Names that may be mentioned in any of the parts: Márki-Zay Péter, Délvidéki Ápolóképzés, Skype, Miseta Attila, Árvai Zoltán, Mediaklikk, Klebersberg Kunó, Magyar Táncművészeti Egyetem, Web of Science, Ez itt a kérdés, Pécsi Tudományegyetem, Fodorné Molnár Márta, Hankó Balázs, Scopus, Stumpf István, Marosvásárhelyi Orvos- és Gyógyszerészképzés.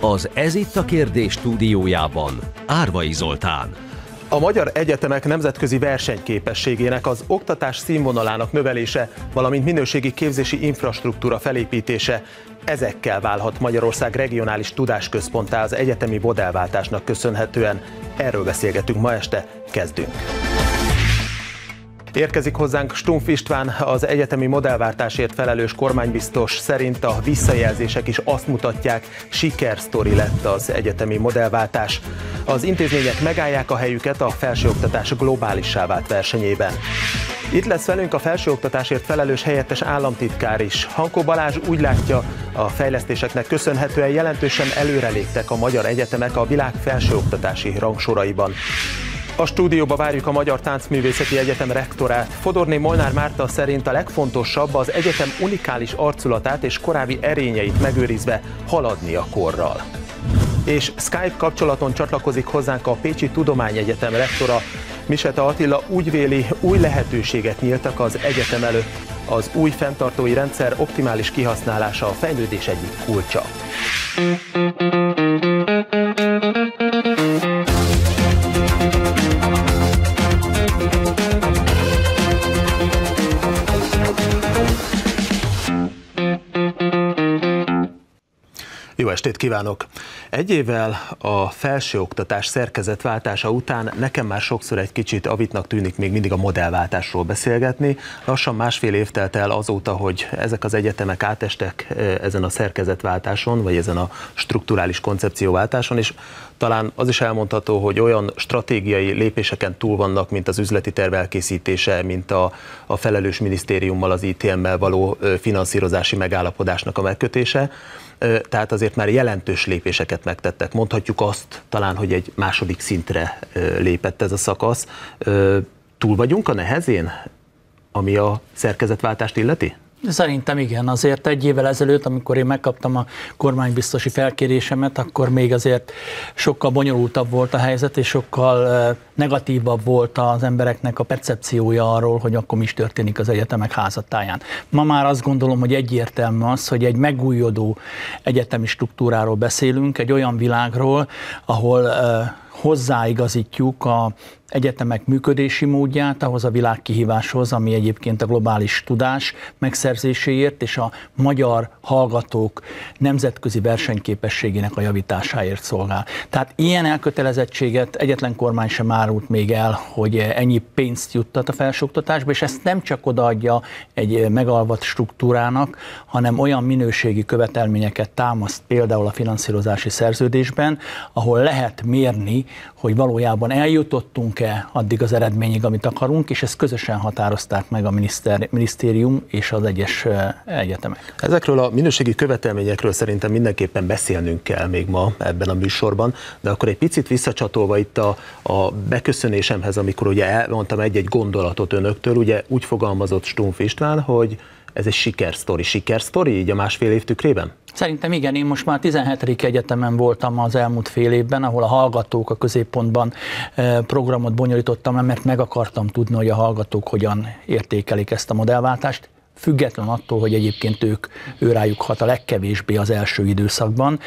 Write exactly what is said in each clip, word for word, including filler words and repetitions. Az Ez itt a kérdés stúdiójában Árvai Zoltán. A magyar egyetemek nemzetközi versenyképességének, az oktatás színvonalának növelése, valamint minőségi képzési infrastruktúra felépítése, ezekkel válhat Magyarország regionális tudásközponttá az egyetemi modellváltásnak köszönhetően. Erről beszélgetünk ma este, kezdünk! Érkezik hozzánk Stumpf István, az egyetemi modellváltásért felelős kormánybiztos. Szerint a visszajelzések is azt mutatják, sikersztori lett az egyetemi modellváltás. Az intézmények megállják a helyüket a felsőoktatás globálissá vált versenyében. Itt lesz velünk a felsőoktatásért felelős helyettes államtitkár is. Hankó Balázs úgy látja, a fejlesztéseknek köszönhetően jelentősen előreléptek a magyar egyetemek a világ felsőoktatási rangsoraiban. A stúdióba várjuk a Magyar Táncművészeti Egyetem rektorát. Fodorné Molnár Márta szerint a legfontosabb, az egyetem unikális arculatát és korábbi erényeit megőrizve haladni a korral. És Skype kapcsolaton csatlakozik hozzánk a Pécsi Tudományegyetem rektora. Miseta Attila úgy véli, új lehetőséget nyíltak az egyetem előtt. Az új fenntartói rendszer optimális kihasználása a fejlődés egyik kulcsa. Jó estét kívánok! Egy évvel a felsőoktatás szerkezetváltása után nekem már sokszor egy kicsit avitnak tűnik még mindig a modellváltásról beszélgetni. Lassan másfél év telt el azóta, hogy ezek az egyetemek átestek ezen a szerkezetváltáson, vagy ezen a strukturális koncepcióváltáson, és talán az is elmondható, hogy olyan stratégiai lépéseken túl vannak, mint az üzleti terv elkészítése, mint a, a felelős minisztériummal, az i té em-mel való finanszírozási megállapodásnak a megkötése. Tehát azért már jelentős lépéseket megtettek. Mondhatjuk azt talán, hogy egy második szintre lépett ez a szakasz. Túl vagyunk a nehezén, ami a szerkezetváltást illeti? Szerintem igen. Azért egy évvel ezelőtt, amikor én megkaptam a kormánybiztosi felkérésemet, akkor még azért sokkal bonyolultabb volt a helyzet, és sokkal negatívabb volt az embereknek a percepciója arról, hogy akkor mi is történik az egyetemek házatáján. Ma már azt gondolom, hogy egyértelmű az, hogy egy megújuló egyetemi struktúráról beszélünk, egy olyan világról, ahol hozzáigazítjuk a egyetemek működési módját ahhoz a világkihíváshoz, ami egyébként a globális tudás megszerzéséért és a magyar hallgatók nemzetközi versenyképességének a javításáért szolgál. Tehát ilyen elkötelezettséget egyetlen kormány sem árult még el, hogy ennyi pénzt juttat a felsőoktatásba, és ezt nem csak odaadja egy megalvat struktúrának, hanem olyan minőségi követelményeket támaszt például a finanszírozási szerződésben, ahol lehet mérni, hogy valójában eljutottunk-e addig az eredményig, amit akarunk, és ezt közösen határozták meg a minisztérium és az egyes egyetemek. Ezekről a minőségi követelményekről szerintem mindenképpen beszélnünk kell még ma ebben a műsorban, de akkor egy picit visszacsatolva itt a, a beköszönésemhez, amikor ugye elmondtam egy-egy gondolatot önöktől, ugye úgy fogalmazott Stumpf István, hogy ez egy sikersztori. Sikersztori így a másfél év tükrében? Szerintem igen, én most már tizenhetedik egyetemen voltam az elmúlt fél évben, ahol a hallgatók a középpontban programot bonyolítottam, mert meg akartam tudni, hogy a hallgatók hogyan értékelik ezt a modellváltást, független attól, hogy egyébként ők, ő rájuk hat a legkevésbé az első időszakban,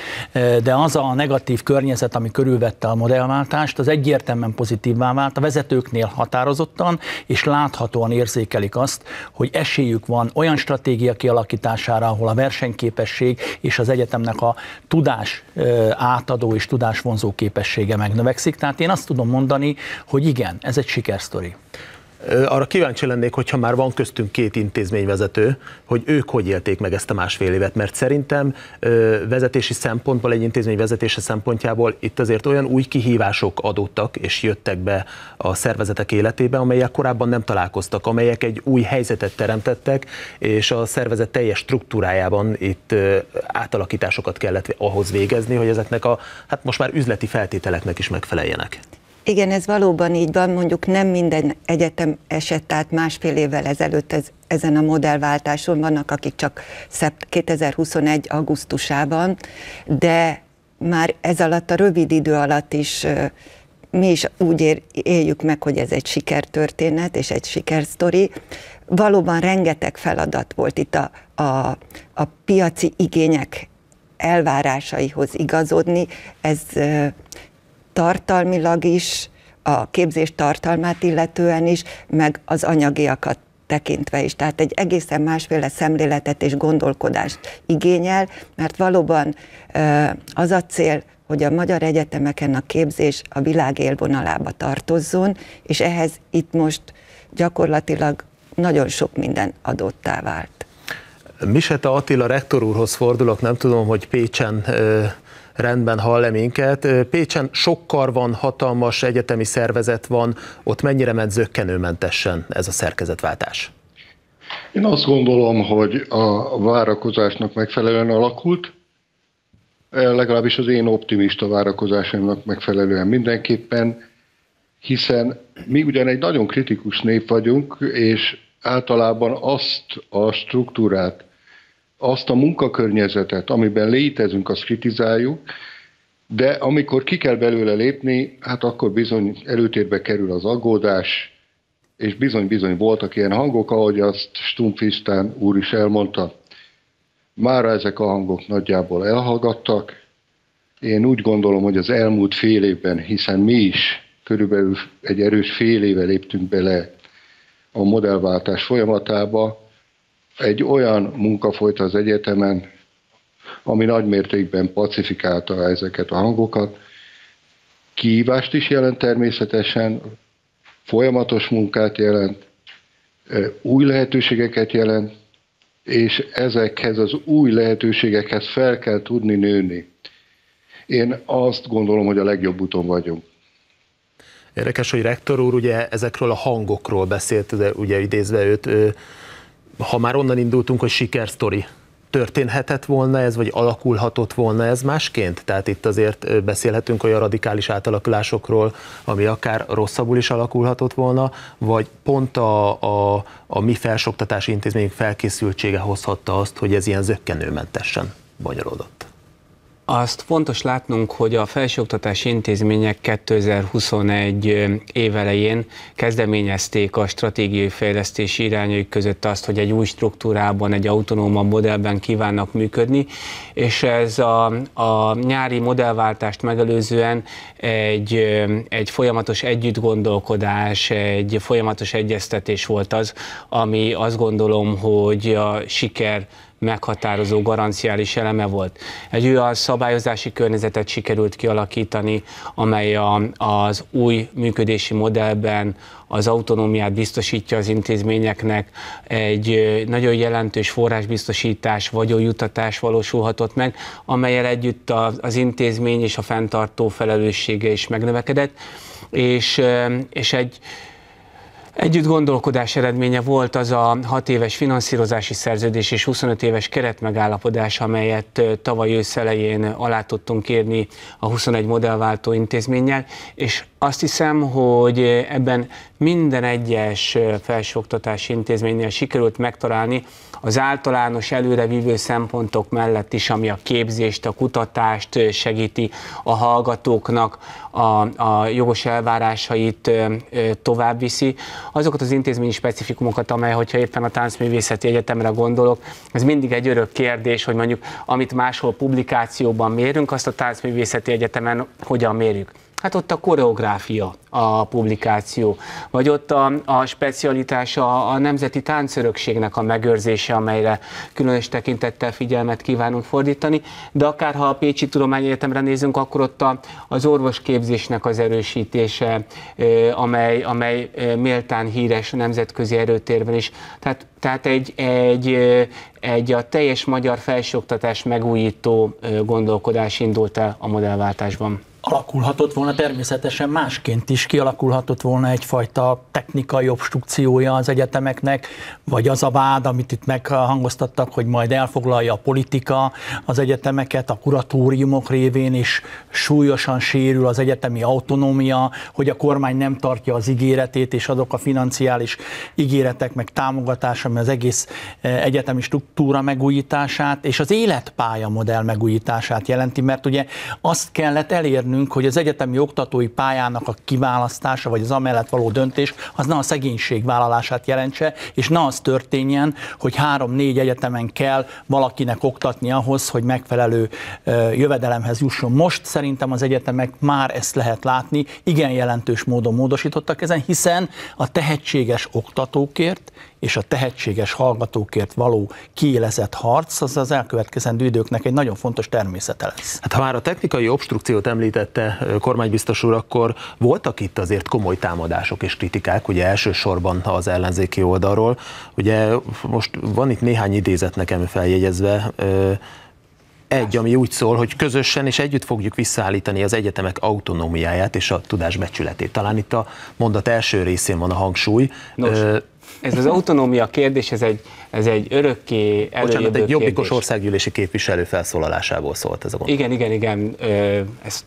de az a negatív környezet, ami körülvette a modellváltást, az egyértelműen pozitívvá vált, a vezetőknél határozottan és láthatóan érzékelik azt, hogy esélyük van olyan stratégia kialakítására, ahol a versenyképesség és az egyetemnek a tudás átadó és tudásvonzó képessége megnövekszik. Tehát én azt tudom mondani, hogy igen, ez egy sikersztori. Arra kíváncsi lennék, hogyha már van köztünk két intézményvezető, hogy ők hogy élték meg ezt a másfél évet, mert szerintem vezetési szempontból, egy intézmény vezetése szempontjából itt azért olyan új kihívások adódtak és jöttek be a szervezetek életébe, amelyek korábban nem találkoztak, amelyek egy új helyzetet teremtettek, és a szervezet teljes struktúrájában itt átalakításokat kellett ahhoz végezni, hogy ezeknek a, hát most már üzleti feltételeknek is megfeleljenek. Igen, ez valóban így van, mondjuk nem minden egyetem esett át másfél évvel ezelőtt ez, ezen a modellváltáson, vannak akik csak kétezer-huszonegy. augusztusában, de már ez alatt a rövid idő alatt is mi is úgy éljük meg, hogy ez egy sikertörténet és egy sikersztori. Valóban rengeteg feladat volt itt a, a, a piaci igények elvárásaihoz igazodni, ez tartalmilag is, a képzés tartalmát illetően is, meg az anyagiakat tekintve is. Tehát egy egészen másféle szemléletet és gondolkodást igényel, mert valóban az a cél, hogy a magyar egyetemeken a képzés a világ élvonalába tartozzon, és ehhez itt most gyakorlatilag nagyon sok minden adottá vált. Miseta Attila rektor úrhoz fordulok, nem tudom, hogy Pécsen ö, rendben hall-e minket. Pécsen sokkar van, hatalmas egyetemi szervezet van, ott mennyire ment zökkenőmentesen ez a szerkezetváltás? Én azt gondolom, hogy a várakozásnak megfelelően alakult, legalábbis az én optimista várakozásaimnak megfelelően mindenképpen, hiszen mi ugyan egy nagyon kritikus nép vagyunk, és általában azt a struktúrát, azt a munkakörnyezetet, amiben létezünk, azt kritizáljuk, de amikor ki kell belőle lépni, hát akkor bizony előtérbe kerül az aggódás, és bizony-bizony voltak ilyen hangok, ahogy azt Stumpf István úr is elmondta. Mára ezek a hangok nagyjából elhallgattak. Én úgy gondolom, hogy az elmúlt fél évben, hiszen mi is körülbelül egy erős fél éve léptünk bele a modellváltás folyamatába, egy olyan munka folyt az egyetemen, ami nagymértékben pacifikálta ezeket a hangokat. Kihívást is jelent természetesen, folyamatos munkát jelent, új lehetőségeket jelent, és ezekhez az új lehetőségekhez fel kell tudni nőni. Én azt gondolom, hogy a legjobb úton vagyunk. Érdekes, hogy rektor úr ugye ezekről a hangokról beszélt, de ugye idézve őt, ha már onnan indultunk, hogy sikersztori, történhetett volna ez, vagy alakulhatott volna ez másként? Tehát itt azért beszélhetünk olyan radikális átalakulásokról, ami akár rosszabbul is alakulhatott volna, vagy pont a, a, a mi felsőoktatási intézményünk felkészültsége hozhatta azt, hogy ez ilyen zökkenőmentesen bonyolódott. Azt fontos látnunk, hogy a felsőoktatási intézmények kétezer-huszonegy év elején kezdeményezték a stratégiai fejlesztési irányaik között azt, hogy egy új struktúrában, egy autonómabb modellben kívánnak működni, és ez a, a nyári modellváltást megelőzően egy, egy folyamatos együttgondolkodás, egy folyamatos egyeztetés volt az, ami azt gondolom, hogy a siker meghatározó garanciális eleme volt. Egy olyan szabályozási környezetet sikerült kialakítani, amely a, az új működési modellben az autonómiát biztosítja az intézményeknek, egy nagyon jelentős forrásbiztosítás, vagyonjuttatás valósulhatott meg, amelyel együtt az intézmény és a fenntartó felelőssége is megnövekedett, és, és egy Együtt gondolkodás eredménye volt az a hat éves finanszírozási szerződés és huszonöt éves keretmegállapodás, amelyet tavaly ősz elején alá tudtunk írni a huszonegy modellváltó intézménnyel, és azt hiszem, hogy ebben minden egyes felsőoktatási intézménynél sikerült megtalálni az általános előrevívő szempontok mellett is, ami a képzést, a kutatást segíti, a hallgatóknak a, a jogos elvárásait tovább viszi, azokat az intézményi specifikumokat, amely, hogyha éppen a Táncművészeti Egyetemre gondolok, ez mindig egy örök kérdés, hogy mondjuk amit máshol publikációban mérünk, azt a Táncművészeti Egyetemen hogyan mérjük. Hát ott a koreográfia a publikáció, vagy ott a, a specialitása a nemzeti táncörökségnek a megőrzése, amelyre különös tekintettel figyelmet kívánunk fordítani, de akár ha a Pécsi Tudományegyetemre nézünk, akkor ott a, az orvosképzésnek az erősítése, amely, amely méltán híres a nemzetközi erőtérben is. Tehát, tehát egy, egy, egy a teljes magyar felsőoktatás megújító gondolkodás indult el a modellváltásban. Alakulhatott volna természetesen másként is, kialakulhatott volna egyfajta technikai obstrukciója az egyetemeknek, vagy az a vád, amit itt meghangoztattak, hogy majd elfoglalja a politika az egyetemeket, a kuratóriumok révén is súlyosan sérül az egyetemi autonómia, hogy a kormány nem tartja az ígéretét, és azok a financiális ígéretek, meg támogatás, ami az egész egyetemi struktúra megújítását, és az életpálya modell megújítását jelenti, mert ugye azt kellett elérni, ismernünk, hogy az egyetemi oktatói pályának a kiválasztása, vagy az amellett való döntés, az ne a szegénység vállalását jelentse, és ne az történjen, hogy három-négy egyetemen kell valakinek oktatni ahhoz, hogy megfelelő jövedelemhez jusson. Most szerintem az egyetemek már ezt lehet látni, igen jelentős módon módosítottak ezen, hiszen a tehetséges oktatókért és a tehetséges hallgatókért való kiélezett harc az az elkövetkezendő időknek egy nagyon fontos természete lesz. Hát, ha már a technikai obstrukciót említette kormánybiztos úr, akkor voltak itt azért komoly támadások és kritikák, ugye elsősorban az ellenzéki oldalról. Ugye most van itt néhány idézet nekem feljegyezve, egy, ami úgy szól, hogy közösen és együtt fogjuk visszaállítani az egyetemek autonómiáját és a tudás becsületét. Talán itt a mondat első részén van a hangsúly. Nos. Ez az autonómia kérdés, ez egy, ez egy örökké előjövő kérdés. Egy jobbikos országgyűlési képviselő felszólalásából szólt ez a gondolat. Igen, igen, igen, ezt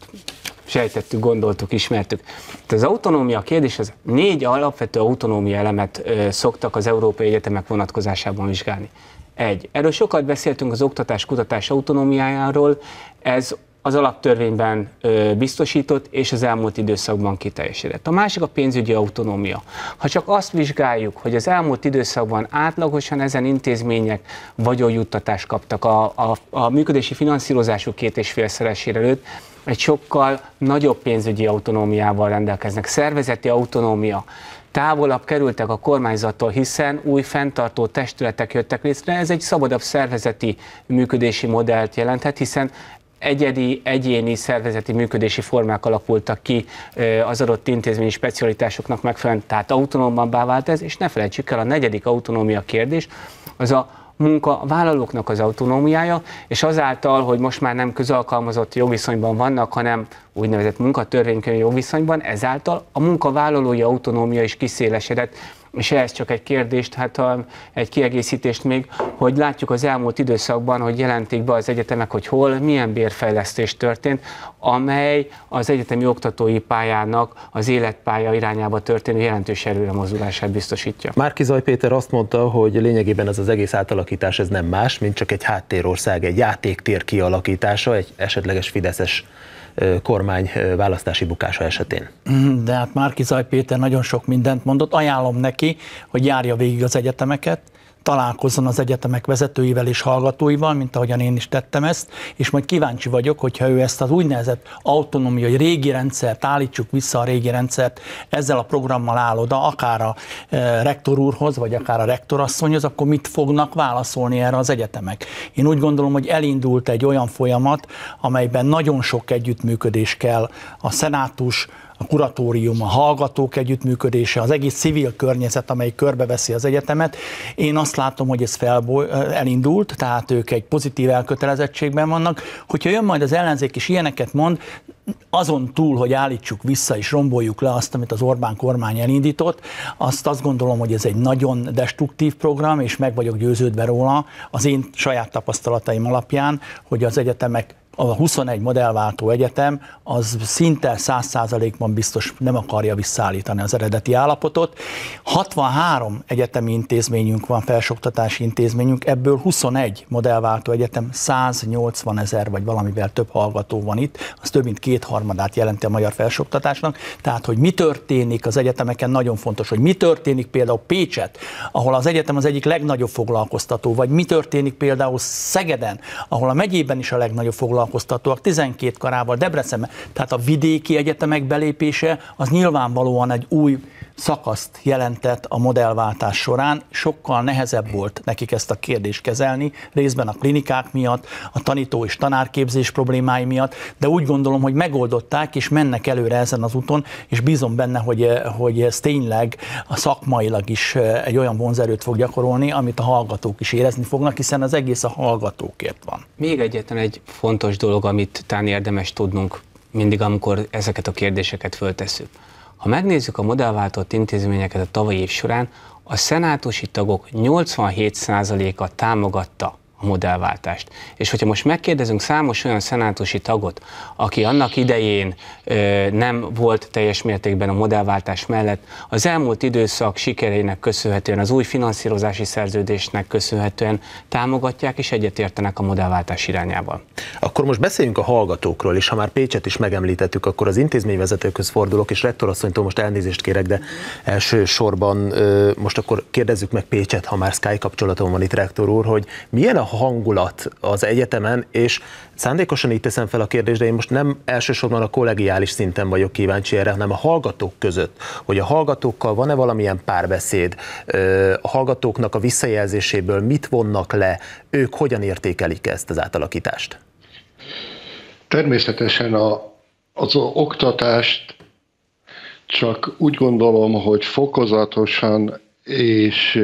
sejtettük, gondoltuk, ismertük. Az autonómia kérdés, az négy alapvető autonómia elemet szoktak az európai egyetemek vonatkozásában vizsgálni. Egy, erről sokat beszéltünk, az oktatás-kutatás autonómiájáról, ez az alaptörvényben biztosított, és az elmúlt időszakban kiteljesedett. A másik a pénzügyi autonómia. Ha csak azt vizsgáljuk, hogy az elmúlt időszakban átlagosan ezen intézmények vagyonjuttatást kaptak a, a, a működési finanszírozásuk két és félszeresére nőtt, egy sokkal nagyobb pénzügyi autonómiával rendelkeznek. Szervezeti autonómia. Távolabb kerültek a kormányzattól, hiszen új fenntartó testületek jöttek létre. Ez egy szabadabb szervezeti működési modellt jelenthet, hiszen egyedi, egyéni szervezeti működési formák alakultak ki az adott intézményi specialitásoknak megfelelően, tehát autonómabbá vált ez, és ne felejtsük el, a negyedik autonómia kérdés, az a munkavállalóknak az autonómiája, és azáltal, hogy most már nem közalkalmazott jogviszonyban vannak, hanem úgynevezett munkatörvénykönyv jogviszonyban, ezáltal a munkavállalói autonómia is kiszélesedett. És ez csak egy kérdést, hát egy kiegészítést még, hogy látjuk az elmúlt időszakban, hogy jelentik be az egyetemek, hogy hol, milyen bérfejlesztés történt, amely az egyetemi oktatói pályának az életpálya irányába történő jelentős erőre mozdulását biztosítja. Márki-Zay Péter azt mondta, hogy lényegében ez az egész átalakítás ez nem más, mint csak egy háttérország, egy játéktér kialakítása, egy esetleges fideszes kormány választási bukása esetén. De hát Márki-Zay Péter nagyon sok mindent mondott. Ajánlom neki, hogy járja végig az egyetemeket, találkozzon az egyetemek vezetőivel és hallgatóival, mint ahogyan én is tettem ezt, és majd kíváncsi vagyok, hogyha ő ezt az úgynevezett autonómia, hogy régi rendszert, állítsuk vissza a régi rendszert, ezzel a programmal áll oda, akár a e, rektor úrhoz, vagy akár a rektorasszonyhoz, akkor mit fognak válaszolni erre az egyetemek. Én úgy gondolom, hogy elindult egy olyan folyamat, amelyben nagyon sok együttműködés kell, a szenátus, a kuratórium, a hallgatók együttműködése, az egész civil környezet, amely körbeveszi az egyetemet. Én azt látom, hogy ez elindult, tehát ők egy pozitív elkötelezettségben vannak. Hogyha jön majd az ellenzék és ilyeneket mond, azon túl, hogy állítsuk vissza és romboljuk le azt, amit az Orbán kormány elindított, azt azt gondolom, hogy ez egy nagyon destruktív program, és meg vagyok győződve róla az én saját tapasztalataim alapján, hogy az egyetemek, a huszonegy modellváltó egyetem az szinte száz százalékban biztos nem akarja visszaállítani az eredeti állapotot. hatvanhárom egyetemi intézményünk van, felsőoktatási intézményünk, ebből huszonegy modellváltó egyetem, száznyolcvanezer vagy valamivel több hallgató van itt, az több mint kétharmadát jelenti a magyar felsőoktatásnak. Tehát, hogy mi történik az egyetemeken, nagyon fontos, hogy mi történik például Pécset, ahol az egyetem az egyik legnagyobb foglalkoztató, vagy mi történik például Szegeden, ahol a megyében is a legnagyobb foglalkoztató, tizenkét karával, Debrecenben, tehát a vidéki egyetemek belépése az nyilvánvalóan egy új szakaszt jelentett a modellváltás során, sokkal nehezebb volt nekik ezt a kérdést kezelni, részben a klinikák miatt, a tanító és tanárképzés problémái miatt, de úgy gondolom, hogy megoldották és mennek előre ezen az úton, és bízom benne, hogy, hogy ez tényleg a szakmailag is egy olyan vonzerőt fog gyakorolni, amit a hallgatók is érezni fognak, hiszen az egész a hallgatókért van. Még egyetlen egy fontos dolog, amit talán érdemes tudnunk mindig, amikor ezeket a kérdéseket föltesszük. Ha megnézzük a modellváltott intézményeket a tavalyi év során, a szenátusi tagok nyolcvanhét százaléka támogatta a modellváltást. És hogyha most megkérdezünk számos olyan szenátusi tagot, aki annak idején ö, nem volt teljes mértékben a modellváltás mellett, az elmúlt időszak sikereinek köszönhetően, az új finanszírozási szerződésnek köszönhetően támogatják és egyetértenek a modellváltás irányába. Akkor most beszéljünk a hallgatókról, és ha már Pécset is megemlítettük, akkor az intézményvezetőkhöz fordulok, és rektorasszonytól most elnézést kérek, de első sorban ö, most akkor kérdezzük meg Pécset, ha már Sky kapcsolaton van itt, rektor úr, hogy milyen a hangulat az egyetemen, és szándékosan így teszem fel a kérdést, de én most nem elsősorban a kollegiális szinten vagyok kíváncsi erre, hanem a hallgatók között, hogy a hallgatókkal van-e valamilyen párbeszéd, a hallgatóknak a visszajelzéséből mit vonnak le, ők hogyan értékelik ezt az átalakítást? Természetesen a, az oktatást csak úgy gondolom, hogy fokozatosan és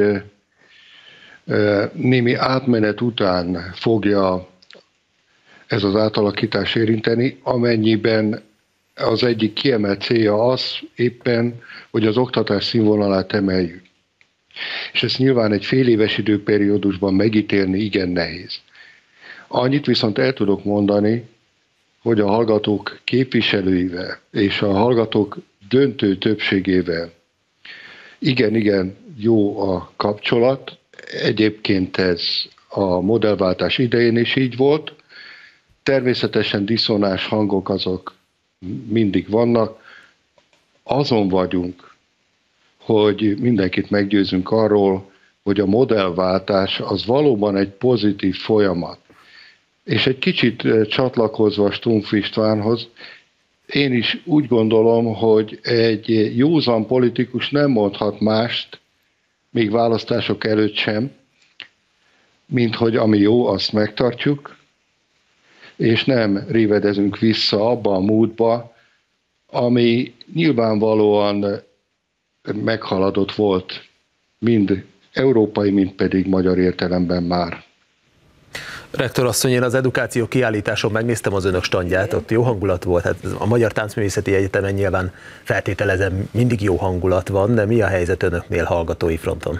némi átmenet után fogja ez az átalakítás érinteni, amennyiben az egyik kiemelt célja az éppen, hogy az oktatás színvonalát emeljük. És ezt nyilván egy fél éves időperiódusban megítélni igen nehéz. Annyit viszont el tudok mondani, hogy a hallgatók képviselőivel és a hallgatók döntő többségével igen-igen jó a kapcsolat. Egyébként ez a modellváltás idején is így volt. Természetesen diszonás hangok azok mindig vannak. Azon vagyunk, hogy mindenkit meggyőzünk arról, hogy a modellváltás az valóban egy pozitív folyamat. És egy kicsit csatlakozva Stumpf Istvánhoz, én is úgy gondolom, hogy egy józan politikus nem mondhat mást, még választások előtt sem, mint hogy ami jó, azt megtartjuk, és nem révedezünk vissza abba a múltba, ami nyilvánvalóan meghaladott volt, mind európai, mind pedig magyar értelemben már. Rektor asszony, én az edukáció kiállításon megnéztem az önök standját, ott jó hangulat volt. Hát a Magyar Táncművészeti Egyetemen nyilván feltételezem mindig jó hangulat van, de mi a helyzet önöknél hallgatói fronton?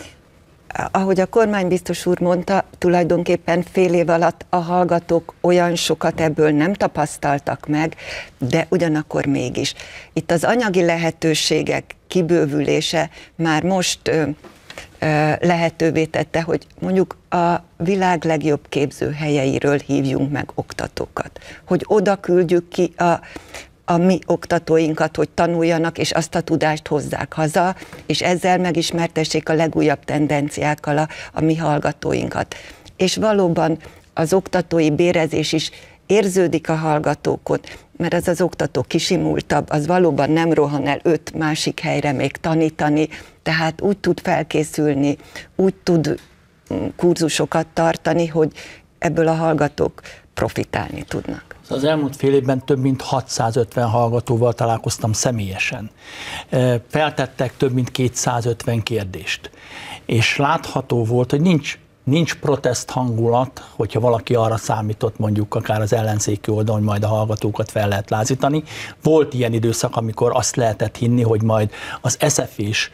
Ahogy a kormánybiztos úr mondta, tulajdonképpen fél év alatt a hallgatók olyan sokat ebből nem tapasztaltak meg, de ugyanakkor mégis. Itt az anyagi lehetőségek kibővülése már most lehetővé tette, hogy mondjuk a világ legjobb képzőhelyeiről hívjunk meg oktatókat. Hogy oda küldjük ki a, a mi oktatóinkat, hogy tanuljanak, és azt a tudást hozzák haza, és ezzel megismertessék a legújabb tendenciákkal a, a mi hallgatóinkat. És valóban az oktatói bérezés is érződik a hallgatókon, mert ez az oktató kisimultabb, az valóban nem rohan el öt másik helyre még tanítani, tehát úgy tud felkészülni, úgy tud kurzusokat tartani, hogy ebből a hallgatók profitálni tudnak. Az elmúlt fél évben több mint hatszázötven hallgatóval találkoztam személyesen. Feltettek több mint kétszázötven kérdést, és látható volt, hogy nincs Nincs protest hangulat, hogyha valaki arra számított, mondjuk akár az ellenzéki oldalon, hogy majd a hallgatókat fel lehet lázítani. Volt ilyen időszak, amikor azt lehetett hinni, hogy majd az es ef-s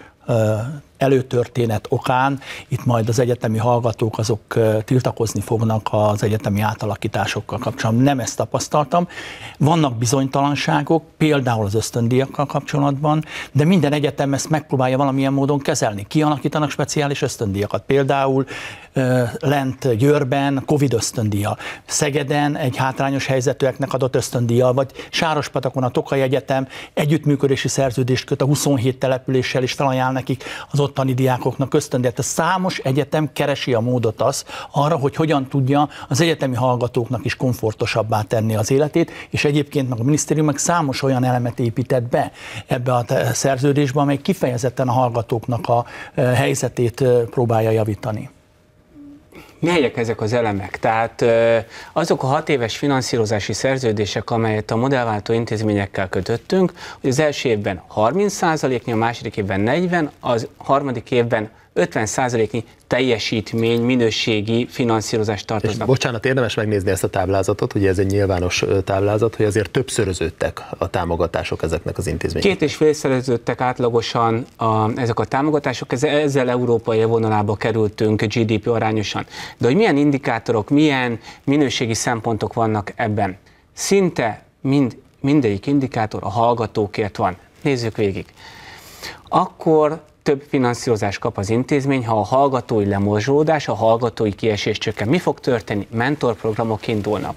előtörténet okán itt majd az egyetemi hallgatók azok tiltakozni fognak az egyetemi átalakításokkal kapcsolatban. Nem ezt tapasztaltam. Vannak bizonytalanságok, például az ösztöndíjakkal kapcsolatban, de minden egyetem ezt megpróbálja valamilyen módon kezelni. Kialakítanak speciális ösztöndíjakat. Például lent Győrben Covid ösztöndíja, Szegeden egy hátrányos helyzetűeknek adott ösztöndíja, vagy Sárospatakon a Tokaj Egyetem együttműködési szerződést köt a huszonhét településsel, és felajánl nekik az ottani diákoknak ösztöndíjat. A számos egyetem keresi a módot az arra, hogy hogyan tudja az egyetemi hallgatóknak is komfortosabbá tenni az életét, és egyébként meg a minisztérium meg számos olyan elemet épített be ebbe a szerződésbe, amely kifejezetten a hallgatóknak a helyzetét próbálja javítani. Melyek ezek az elemek? Tehát azok a hat éves finanszírozási szerződések, amelyet a modellváltó intézményekkel kötöttünk, hogy az első évben harminc százaléknyi, a második évben negyven százalék, az harmadik évben ötven százaléknyi teljesítmény, minőségi finanszírozást tartoznak. Bocsánat, érdemes megnézni ezt a táblázatot, ugye ez egy nyilvános táblázat, hogy azért többszöröződtek a támogatások ezeknek az intézményeknek. Két és félszereződtek átlagosan a, ezek a támogatások, ezzel európai vonalába kerültünk gé dé pé arányosan. De hogy milyen indikátorok, milyen minőségi szempontok vannak ebben? Szinte mind, mindegyik indikátor a hallgatókért van. Nézzük végig. Akkor több finanszírozást kap az intézmény, ha a hallgatói lemorzsolódás, a hallgatói kiesés csökken. Mi fog történni? Mentorprogramok indulnak.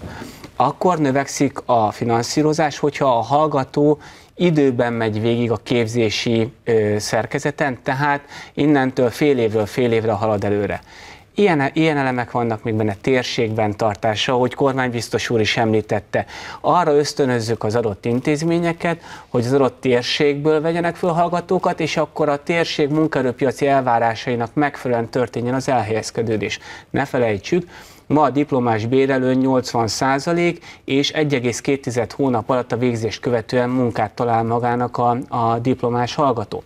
Akkor növekszik a finanszírozás, hogyha a hallgató időben megy végig a képzési ö, szerkezeten, tehát innentől fél évről fél évre halad előre. Ilyen, ilyen elemek vannak még benne, térségben tartása, ahogy kormánybiztos úr is említette. Arra ösztönözzük az adott intézményeket, hogy az adott térségből vegyenek föl hallgatókat, és akkor a térség munkaerőpiaci elvárásainak megfelelően történjen az elhelyezkedődés. Ne felejtsük, ma a diplomás bérelő nyolcvan százalék és egy egész két hónap alatt a végzést követően munkát talál magának a, a diplomás hallgató.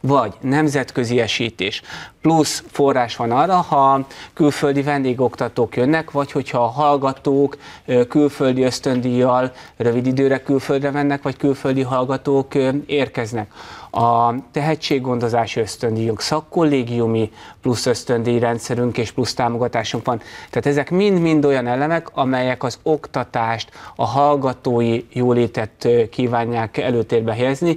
Vagy nemzetközi esítés. Plusz forrás van arra, ha külföldi vendégoktatók jönnek, vagy hogyha a hallgatók külföldi ösztöndíjjal rövid időre külföldre mennek, vagy külföldi hallgatók érkeznek. A tehetséggondozási ösztöndíjunk, szakkollégiumi plusz ösztöndíj rendszerünk és plusz támogatásunk van. Tehát ezek mind-mind olyan elemek, amelyek az oktatást, a hallgatói jólétet kívánják előtérbe helyezni,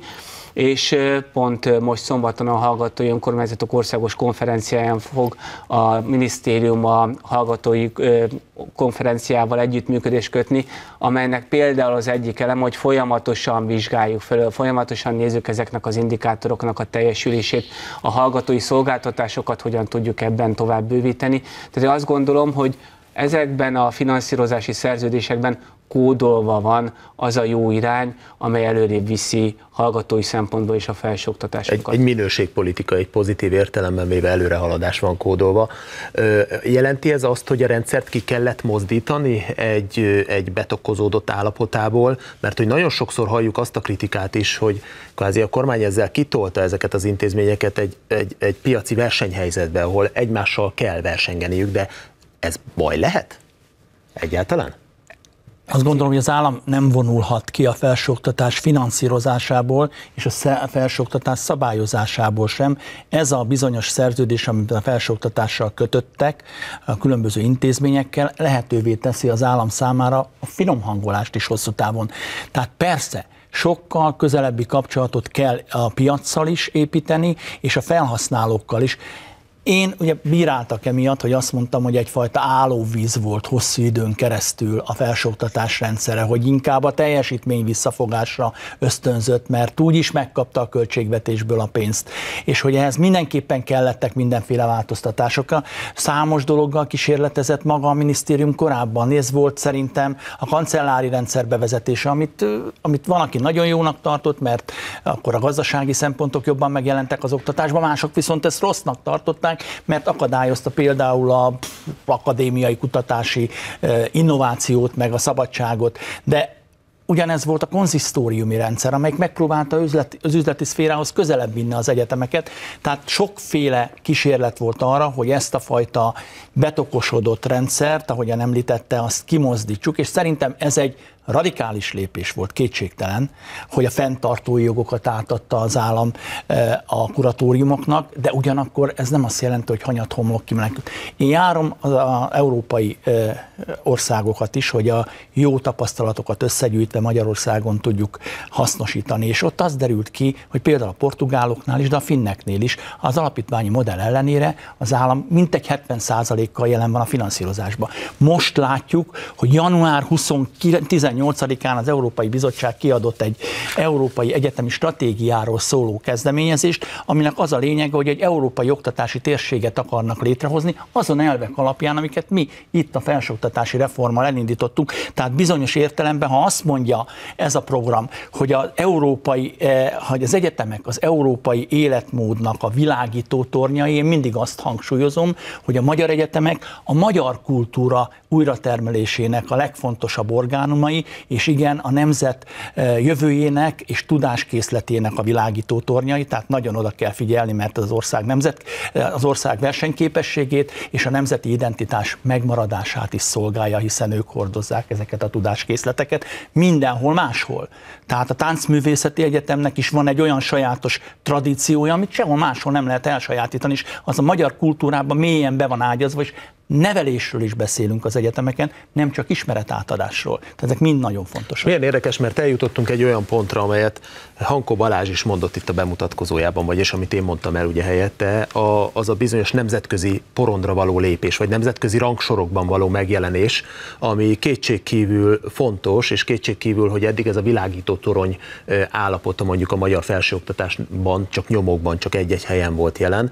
és pont most szombaton a Hallgatói Önkormányzatok Országos Konferenciáján fog a minisztérium a hallgatói konferenciával együttműködést kötni, amelynek például az egyik elem, hogy folyamatosan vizsgáljuk fel, folyamatosan nézzük ezeknek az indikátoroknak a teljesülését, a hallgatói szolgáltatásokat hogyan tudjuk ebben tovább bővíteni. Tehát azt gondolom, hogy ezekben a finanszírozási szerződésekben kódolva van az a jó irány, amely előrébb viszi hallgatói szempontból és a felsőoktatásunkat. Egy, egy minőségpolitika, egy pozitív értelemben véve előrehaladás van kódolva. Jelenti ez azt, hogy a rendszert ki kellett mozdítani egy, egy betokozódott állapotából? Mert hogy nagyon sokszor halljuk azt a kritikát is, hogy kvázi a kormány ezzel kitolta ezeket az intézményeket egy, egy, egy piaci versenyhelyzetbe, ahol egymással kell versengeniük, de ez baj lehet? Egyáltalán? Azt gondolom, hogy az állam nem vonulhat ki a felsőoktatás finanszírozásából és a felsőoktatás szabályozásából sem. Ez a bizonyos szerződés, amit a felsőoktatással kötöttek a különböző intézményekkel, lehetővé teszi az állam számára a finomhangolást is hosszú távon. Tehát persze, sokkal közelebbi kapcsolatot kell a piaccal is építeni, és a felhasználókkal is. Én ugye bíráltak emiatt, hogy azt mondtam, hogy egyfajta állóvíz volt hosszú időn keresztül a felsőoktatás rendszere, hogy inkább a teljesítmény visszafogásra ösztönzött, mert úgyis megkapta a költségvetésből a pénzt, és hogy ehhez mindenképpen kellettek mindenféle változtatások. Számos dologgal kísérletezett maga a minisztérium korábban, ez volt szerintem a kancellári rendszer bevezetése, amit, amit van, aki nagyon jónak tartott, mert akkor a gazdasági szempontok jobban megjelentek az oktatásban, mások viszont ezt rossznak tartották, mert akadályozta például az akadémiai kutatási innovációt, meg a szabadságot, de ugyanez volt a konzisztóriumi rendszer, amelyik megpróbálta az üzleti, az üzleti szférához közelebb vinni az egyetemeket, tehát sokféle kísérlet volt arra, hogy ezt a fajta betokosodott rendszert, ahogyan említette, azt kimozdítsuk, és szerintem ez egy radikális lépés volt, kétségtelen, hogy a fenntartói jogokat átadta az állam a kuratóriumoknak, de ugyanakkor ez nem azt jelenti, hogy hanyat homlok kimenekült. Én járom az európai országokat is, hogy a jó tapasztalatokat összegyűjtve Magyarországon tudjuk hasznosítani, és ott az derült ki, hogy például a portugáloknál is, de a finneknél is az alapítványi modell ellenére az állam mintegy hetven százalékkal jelen van a finanszírozásban. Most látjuk, hogy január huszonkilencedikén tizennyolcadikán az Európai Bizottság kiadott egy európai egyetemi stratégiáról szóló kezdeményezést, aminek az a lényege, hogy egy európai oktatási térséget akarnak létrehozni, azon elvek alapján, amiket mi itt a felsőoktatási reformmal elindítottunk. Tehát bizonyos értelemben, ha azt mondja ez a program, hogy az, európai, eh, hogy az egyetemek az európai életmódnak a világító tornyai, én mindig azt hangsúlyozom, hogy a magyar egyetemek a magyar kultúra újratermelésének a legfontosabb orgánumai, megtartani, és igen, a nemzet jövőjének és tudáskészletének a világító tornyai, tehát nagyon oda kell figyelni, mert az ország nemzet, az ország versenyképességét és a nemzeti identitás megmaradását is szolgálja, hiszen ők hordozzák ezeket a tudáskészleteket mindenhol máshol. Tehát a Táncművészeti Egyetemnek is van egy olyan sajátos tradíciója, amit sehol máshol nem lehet elsajátítani, és az a magyar kultúrában mélyen be van ágyazva, és nevelésről is beszélünk az egyetemeken, nem csak ismeretátadásról. Tehát ezek mind nagyon fontosak. Milyen érdekes, mert eljutottunk egy olyan pontra, amelyet Hankó Balázs is mondott itt a bemutatkozójában, vagyis amit én mondtam el ugye helyette, a, az a bizonyos nemzetközi porondra való lépés, vagy nemzetközi rangsorokban való megjelenés, ami kétségkívül fontos, és kétségkívül, hogy eddig ez a világító torony állapota mondjuk a magyar felsőoktatásban csak nyomokban, csak egy-egy helyen volt jelen.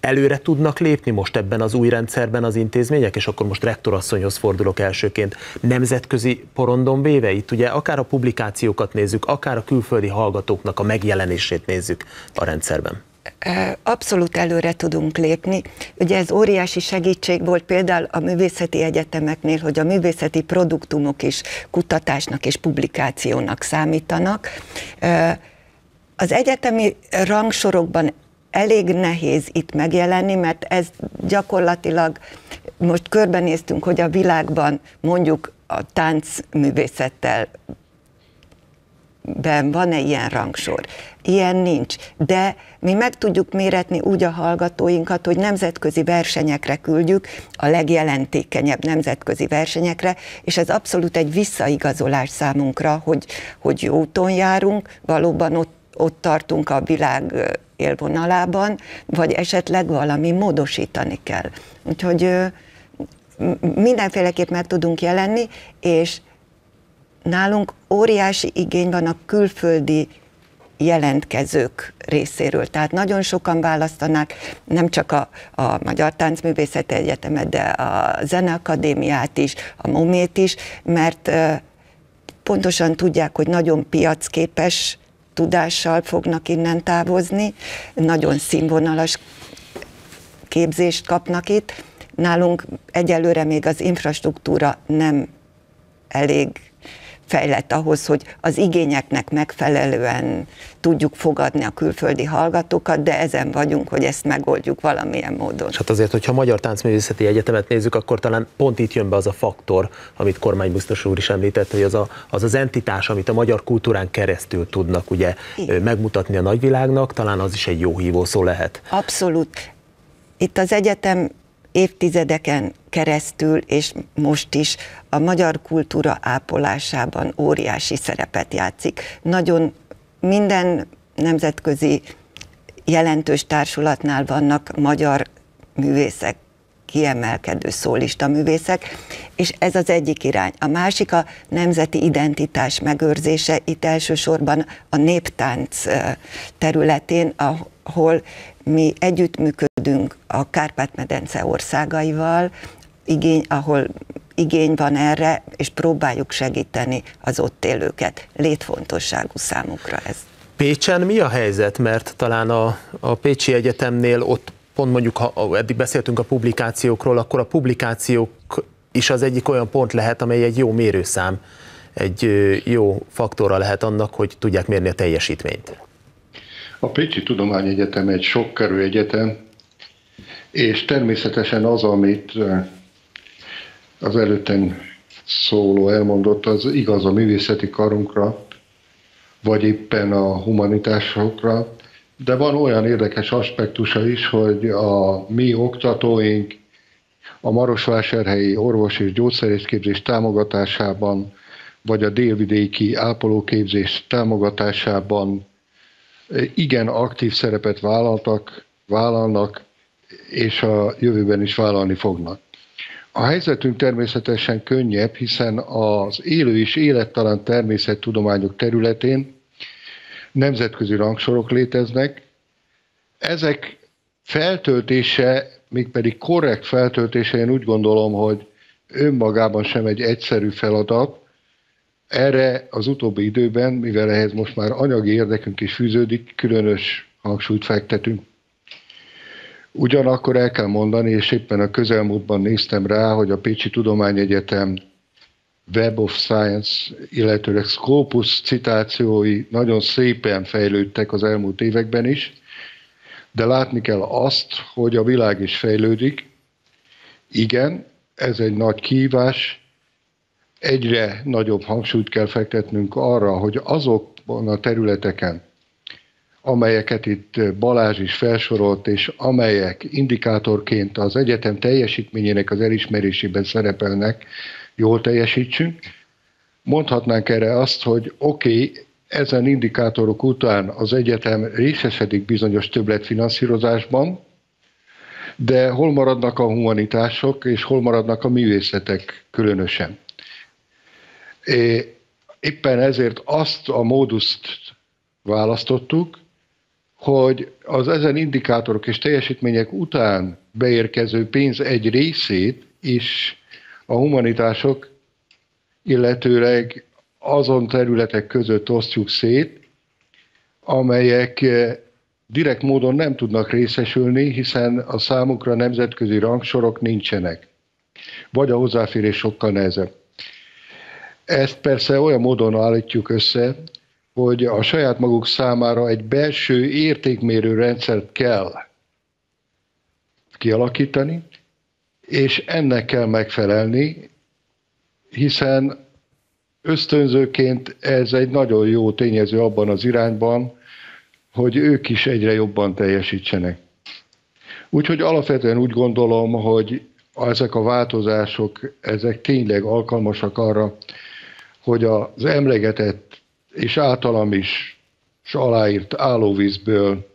Előre tudnak lépni most ebben az új rendszerben az intézmények, és akkor most rektorasszonyhoz fordulok elsőként, nemzetközi porondon véve itt, ugye akár a publikációkat nézzük, akár a külföldi hallgatóknak a megjelenését nézzük a rendszerben. Abszolút előre tudunk lépni. Ugye ez óriási segítség volt például a művészeti egyetemeknél, hogy a művészeti produktumok is kutatásnak és publikációnak számítanak. Az egyetemi rangsorokban elég nehéz itt megjelenni, mert ez gyakorlatilag, most körbenéztünk, hogy a világban mondjuk a táncművészettel van-e ilyen rangsor. Ilyen nincs, de mi meg tudjuk méretni úgy a hallgatóinkat, hogy nemzetközi versenyekre küldjük, a legjelentékenyebb nemzetközi versenyekre, és ez abszolút egy visszaigazolás számunkra, hogy, hogy jó úton járunk, valóban ott, ott tartunk a világ élvonalában, vagy esetleg valami módosítani kell. Úgyhogy mindenféleképp meg tudunk jelenni, és nálunk óriási igény van a külföldi jelentkezők részéről. Tehát nagyon sokan választanák nem csak a, a Magyar Táncművészeti Egyetemet, de a Zeneakadémiát is, a Momét is, mert pontosan tudják, hogy nagyon piacképes tudással fognak innen távozni, nagyon színvonalas képzést kapnak itt. Nálunk egyelőre még az infrastruktúra nem elég fejlett ahhoz, hogy az igényeknek megfelelően tudjuk fogadni a külföldi hallgatókat, de ezen vagyunk, hogy ezt megoldjuk valamilyen módon. És hát azért, hogyha a Magyar Táncművészeti Egyetemet nézzük, akkor talán pont itt jön be az a faktor, amit kormánybiztos úr is említett, hogy az a, az, az entitás, amit a magyar kultúrán keresztül tudnak ugye igen, megmutatni a nagyvilágnak, talán az is egy jó hívószó lehet. Abszolút. Itt az egyetem évtizedeken keresztül, és most is a magyar kultúra ápolásában óriási szerepet játszik. Nagyon minden nemzetközi jelentős társulatnál vannak magyar művészek, kiemelkedő szólista művészek, és ez az egyik irány. A másik a nemzeti identitás megőrzése, itt elsősorban a néptánc területén, ahol mi együttműködünk a Kárpát-medence országaival, igény, ahol igény van erre, és próbáljuk segíteni az ott élőket. Létfontosságú számukra ez. Pécsen mi a helyzet? Mert talán a, a Pécsi Egyetemnél ott pont mondjuk, ha eddig beszéltünk a publikációkról, akkor a publikációk is az egyik olyan pont lehet, amely egy jó mérőszám, egy jó faktora lehet annak, hogy tudják mérni a teljesítményt. A Pécsi Tudományegyetem egy sokkörű egyetem, és természetesen az, amit az előttem szóló elmondott, az igaz a művészeti karunkra, vagy éppen a humanitásokra, de van olyan érdekes aspektusa is, hogy a mi oktatóink a Marosvásárhelyi Orvos- és Gyógyszerészképzés támogatásában, vagy a Délvidéki Ápolóképzés támogatásában igen aktív szerepet vállaltak, vállalnak, és a jövőben is vállalni fognak. A helyzetünk természetesen könnyebb, hiszen az élő és élettalan természettudományok területén nemzetközi rangsorok léteznek. Ezek feltöltése, mégpedig korrekt feltöltése, én úgy gondolom, hogy önmagában sem egy egyszerű feladat. Erre az utóbbi időben, mivel ehhez most már anyagi érdekünk is fűződik, különös hangsúlyt fektetünk. Ugyanakkor el kell mondani, és éppen a közelmúltban néztem rá, hogy a Pécsi Tudományegyetem Web of Science, illetőleg Scopus citációi nagyon szépen fejlődtek az elmúlt években is, de látni kell azt, hogy a világ is fejlődik. Igen, ez egy nagy kihívás. Egyre nagyobb hangsúlyt kell fektetnünk arra, hogy azokon a területeken, amelyeket itt Balázs is felsorolt, és amelyek indikátorként az egyetem teljesítményének az elismerésében szerepelnek, jól teljesítsünk. Mondhatnánk erre azt, hogy oké, okay, ezen indikátorok után az egyetem részesedik bizonyos többletfinanszírozásban, de hol maradnak a humanitások, és hol maradnak a művészetek különösen. Éppen ezért azt a módust választottuk, hogy az ezen indikátorok és teljesítmények után beérkező pénz egy részét is a humanitások, illetőleg azon területek között osztjuk szét, amelyek direkt módon nem tudnak részesülni, hiszen a számukra nemzetközi rangsorok nincsenek, vagy a hozzáférés sokkal nehezebb. Ezt persze olyan módon állítjuk össze, hogy a saját maguk számára egy belső értékmérő rendszert kell kialakítani, és ennek kell megfelelni, hiszen ösztönzőként ez egy nagyon jó tényező abban az irányban, hogy ők is egyre jobban teljesítsenek. Úgyhogy alapvetően úgy gondolom, hogy ezek a változások, ezek tényleg alkalmasak arra, hogy az emlegetett és általam is és aláírt állóvízből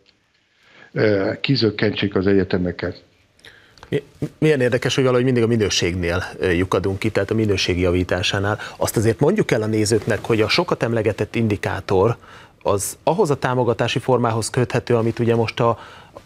kizökkentsék az egyetemeket. Milyen érdekes, hogy valahogy mindig a minőségnél lyukadunk ki, tehát a minőség javításánál. Azt azért mondjuk el a nézőknek, hogy a sokat emlegetett indikátor az ahhoz a támogatási formához köthető, amit ugye most, a,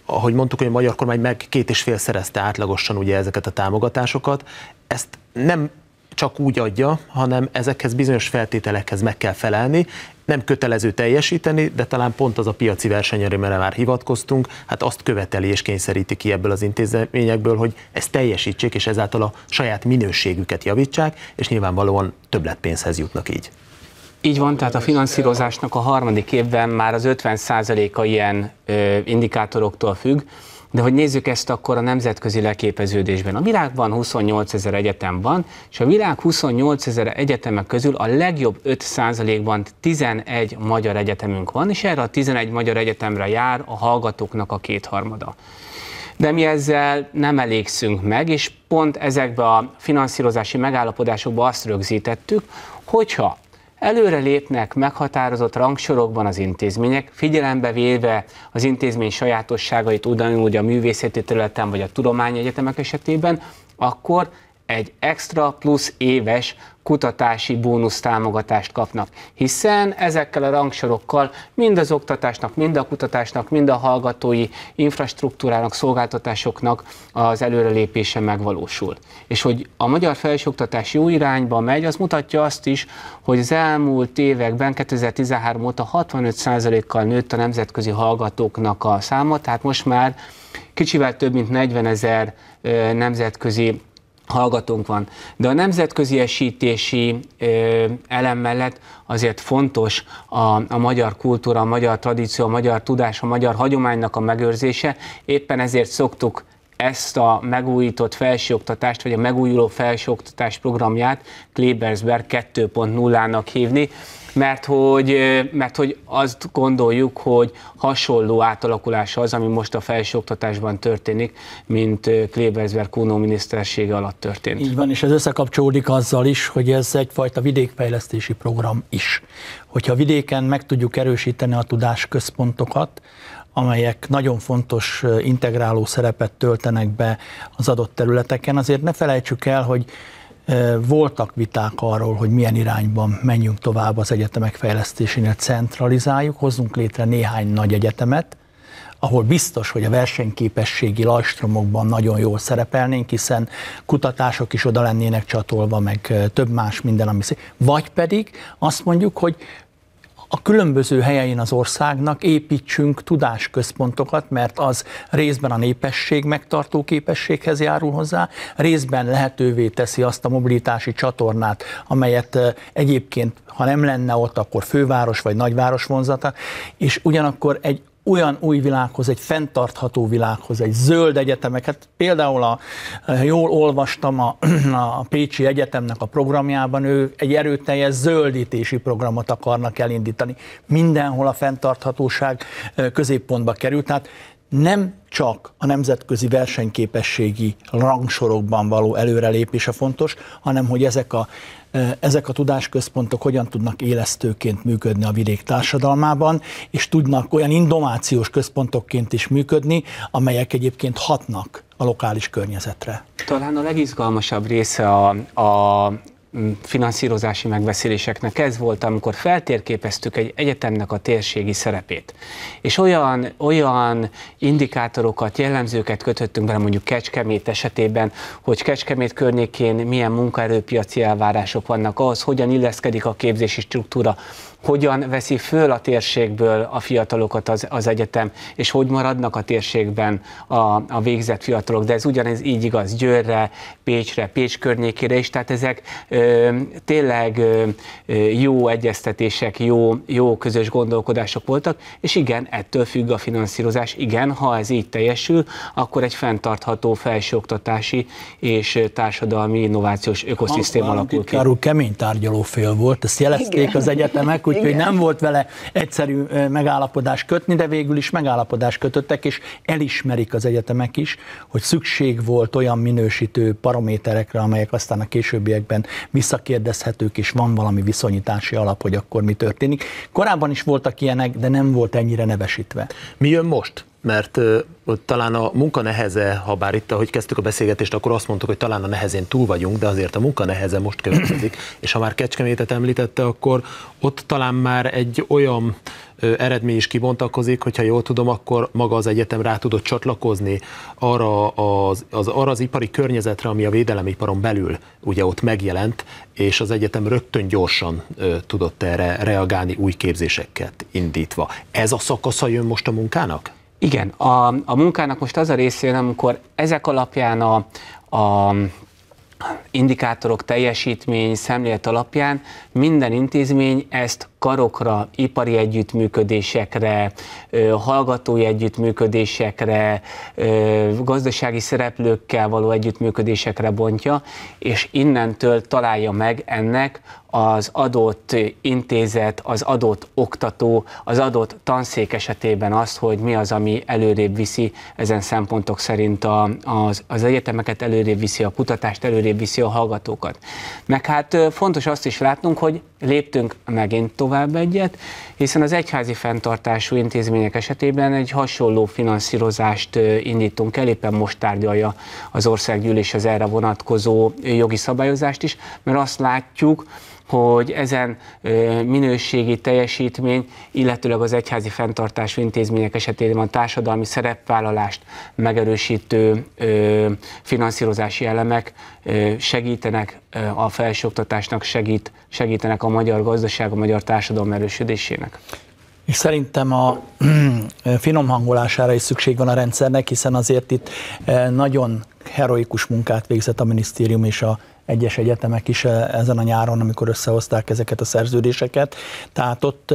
ahogy mondtuk, hogy a magyar kormány meg két és fél szerezte átlagosan ugye ezeket a támogatásokat. Ezt nem csak úgy adja, hanem ezekhez bizonyos feltételekhez meg kell felelni, nem kötelező teljesíteni, de talán pont az a piaci verseny, amire már hivatkoztunk, hát azt követeli és kényszeríti ki ebből az intézményekből, hogy ezt teljesítsék, és ezáltal a saját minőségüket javítsák, és nyilvánvalóan többletpénzhez jutnak így. Így van, tehát a finanszírozásnak a harmadik évben már az ötven százaléka ilyen ö, indikátoroktól függ, de hogy nézzük ezt akkor a nemzetközi leképeződésben. A világban huszonnyolcezer egyetem van, és a világ huszonnyolcezer egyetemek közül a legjobb öt százalékban tizenegy magyar egyetemünk van, és erre a tizenegy magyar egyetemre jár a hallgatóknak a kétharmada. De mi ezzel nem elégszünk meg, és pont ezekbe a finanszírozási megállapodásokba azt rögzítettük, hogyha előre lépnek meghatározott rangsorokban az intézmények, figyelembe véve az intézmény sajátosságait, ugyanúgy a művészeti területen vagy a tudományegyetemek esetében, akkor egy extra plusz éves kutatási bónusztámogatást kapnak, hiszen ezekkel a rangsorokkal mind az oktatásnak, mind a kutatásnak, mind a hallgatói infrastruktúrának, szolgáltatásoknak az előrelépése megvalósul. És hogy a magyar felsőoktatás jó irányba megy, az mutatja azt is, hogy az elmúlt években, kétezer-tizenhárom óta hatvanöt százalékkal nőtt a nemzetközi hallgatóknak a száma, tehát most már kicsivel több mint negyvenezer nemzetközi hallgatónk van. De a nemzetközi esítési elem mellett azért fontos a, a magyar kultúra, a magyar tradíció, a magyar tudás, a magyar hagyománynak a megőrzése. Éppen ezért szoktuk ezt a megújított felsőoktatást, vagy a megújuló felsőoktatás programját Klebersberg kettő pont nullának hívni, mert hogy, mert hogy azt gondoljuk, hogy hasonló átalakulás az, ami most a felsőoktatásban történik, mint Klebersberg Kunó minisztersége alatt történt. Így van, és ez összekapcsolódik azzal is, hogy ez egyfajta vidékfejlesztési program is. Hogyha vidéken meg tudjuk erősíteni a tudásközpontokat, amelyek nagyon fontos integráló szerepet töltenek be az adott területeken, azért ne felejtsük el, hogy voltak viták arról, hogy milyen irányban menjünk tovább az egyetemek fejlesztésénél, centralizáljuk, hozzunk létre néhány nagy egyetemet, ahol biztos, hogy a versenyképességi lajstromokban nagyon jól szerepelnénk, hiszen kutatások is oda lennének csatolva, meg több más minden, ami szép. Vagy pedig azt mondjuk, hogy a különböző helyein az országnak építsünk tudásközpontokat, mert az részben a népesség megtartó képességhez járul hozzá, részben lehetővé teszi azt a mobilitási csatornát, amelyet egyébként, ha nem lenne ott, akkor főváros vagy nagyváros vonzata, és ugyanakkor egy olyan új világhoz, egy fenntartható világhoz, egy zöld egyetemek. Hát például a, jól olvastam a, a Pécsi Egyetemnek a programjában, ő egy erőteljes zöldítési programot akarnak elindítani. Mindenhol a fenntarthatóság középpontba került, tehát nem csak a nemzetközi versenyképességi rangsorokban való előrelépés a fontos, hanem hogy ezek a, ezek a tudásközpontok hogyan tudnak élesztőként működni a vidék társadalmában, és tudnak olyan innovációs központokként is működni, amelyek egyébként hatnak a lokális környezetre. Talán a legizgalmasabb része a... a... finanszírozási megbeszéléseknek ez volt, amikor feltérképeztük egy egyetemnek a térségi szerepét. És olyan, olyan indikátorokat, jellemzőket kötöttünk bele, mondjuk Kecskemét esetében, hogy Kecskemét környékén milyen munkaerőpiaci elvárások vannak, ahhoz hogyan illeszkedik a képzési struktúra, hogyan veszi föl a térségből a fiatalokat az, az egyetem, és hogy maradnak a térségben a, a végzett fiatalok, de ez ugyanez így igaz Győrre, Pécsre, Pécs környékére is, tehát ezek ö, tényleg ö, jó egyeztetések, jó, jó közös gondolkodások voltak, és igen, ettől függ a finanszírozás, igen, ha ez így teljesül, akkor egy fenntartható felsőoktatási és társadalmi innovációs ökoszisztéma alakul ki. Kárul kemény tárgyalófél volt, ezt jelezték igen. az egyetemek, úgyhogy nem volt vele egyszerű megállapodás kötni, de végül is megállapodást kötöttek, és elismerik az egyetemek is, hogy szükség volt olyan minősítő paraméterekre, amelyek aztán a későbbiekben visszakérdezhetők, és van valami viszonyítási alap, hogy akkor mi történik. Korábban is voltak ilyenek, de nem volt ennyire nevesítve. Mi jön most? Mert ö, talán a munka neheze, ha bár itt, ahogy kezdtük a beszélgetést, akkor azt mondtuk, hogy talán a nehezén túl vagyunk, de azért a munka neheze most következik, és ha már Kecskemétet említette, akkor ott talán már egy olyan ö, eredmény is kibontakozik, hogyha jól tudom, akkor maga az egyetem rá tudott csatlakozni arra az, az, arra az ipari környezetre, ami a védelemiparon belül ugye ott megjelent, és az egyetem rögtön gyorsan ö, tudott erre reagálni, új képzéseket indítva. Ez a szakasza jön most a munkának? Igen, a, a munkának most az a részén, amikor ezek alapján a, a indikátorok, teljesítmény, szemlélet alapján minden intézmény ezt karokra, ipari együttműködésekre, hallgatói együttműködésekre, gazdasági szereplőkkel való együttműködésekre bontja, és innentől találja meg ennek az adott intézet, az adott oktató, az adott tanszék esetében azt, hogy mi az, ami előrébb viszi ezen szempontok szerint a, az, az egyetemeket, előrébb viszi a kutatást, előrébb viszi a hallgatókat. Meg hát fontos azt is látnunk, hogy léptünk megint tovább egyet, hiszen az egyházi fenntartású intézmények esetében egy hasonló finanszírozást indítunk el, éppen most tárgyalja az országgyűlés az erre vonatkozó jogi szabályozást is, mert azt látjuk, hogy ezen minőségi teljesítmény, illetőleg az egyházi fenntartású intézmények esetében a társadalmi szerepvállalást megerősítő finanszírozási elemek segítenek a felsőoktatásnak, segít, segítenek a magyar gazdaság, a magyar társadalom erősödésének. És szerintem a finom hangolására is szükség van a rendszernek, hiszen azért itt nagyon heroikus munkát végzett a minisztérium és a egyes egyetemek is ezen a nyáron, amikor összehozták ezeket a szerződéseket. Tehát ott